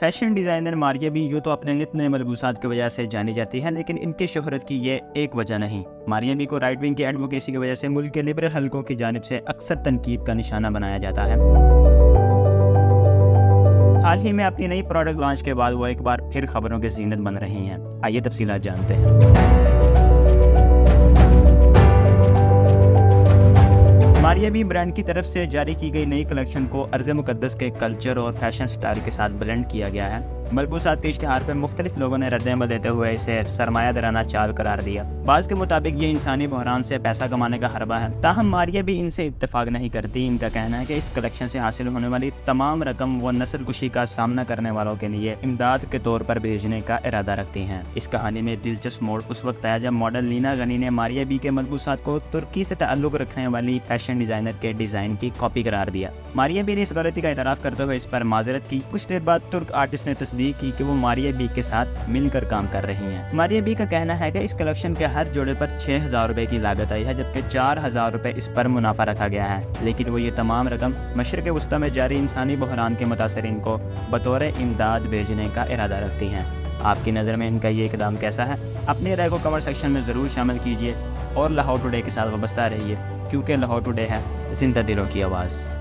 Fashion designer Maria B यूँ तो अपने नित नए मलबूसात की वजह से जानी जाती है, लेकिन इनकी शोहरत की ये एक वजह नहीं। मारिया बी को राइट विंग की एडवोकेसी की वजह से मुल्क के लिबरल हलकों की जानिब से अक्सर तनकीद का निशाना बनाया जाता है। हाल ही में अपनी नई प्रोडक्ट लॉन्च के बाद वो एक बार फिर खबरों की ज़ीनत बन रही हैं। आइए तफसीलात जानते हैं। मारिया बी ब्रांड की तरफ से जारी की गई नई कलेक्शन को अर्ज़ मुकद्दस के कल्चर और फैशन स्टाइल के साथ ब्लेंड किया गया है। मलबूसात के इश्तिहार पर मुख्तलिफ लोगों ने रद्द-ए-अमल देते हुए इसे सरमाया दराना चाल करार दिया। बाज़ के मुताबिक ये इंसानी बहरान से पैसा कमाने का हरबा है। ताहम मारिया बी इनसे इत्तफाक नहीं करती। इनका कहना है कि इस कलेक्शन से हासिल होने वाली तमाम रकम वो नस्लकुशी का सामना करने वालों के लिए इमदाद के तौर पर भेजने का इरादा रखती हैं। इस कहानी में दिलचस्प मोड़ उस वक्त आया जब मॉडल लीना गनी ने मारिया बी के मलबूसात को तुर्की से ताल्लुक़ रखने वाली फैशन डिज़ाइनर के डिज़ाइन की कॉपी करार दिया। मारिया बी ने इस गलती का इतराफ़ करते हुए इस पर माजरत की। कुछ देर बाद तुर्क आर्टिस्ट ने तस्दीक की कि वो मारिया बी के साथ मिलकर काम कर रही हैं। मारिया बी का कहना है कि इस कलेक्शन के हर जोड़े पर 6000 रुपए की लागत आई है, जबकि 4000 रुपए इस पर मुनाफा रखा गया है, लेकिन वो ये तमाम रकम मशरिक़ वस्ती में जारी इंसानी बहरान के मुतासरीन को बतौर इमदाद भेजने का इरादा रखती हैं। आपकी नज़र में इनका ये इक़दाम कैसा है? अपनी राय को कमेंट सेक्शन में ज़रूर शामिल कीजिए और लाहौर टुडे के साथ वाबस्ता रहिए, क्योंकि लाहौर टुडे है जिंदा दिलों की आवाज़।